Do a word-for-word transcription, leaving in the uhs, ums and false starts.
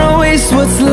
wanna waste what's left.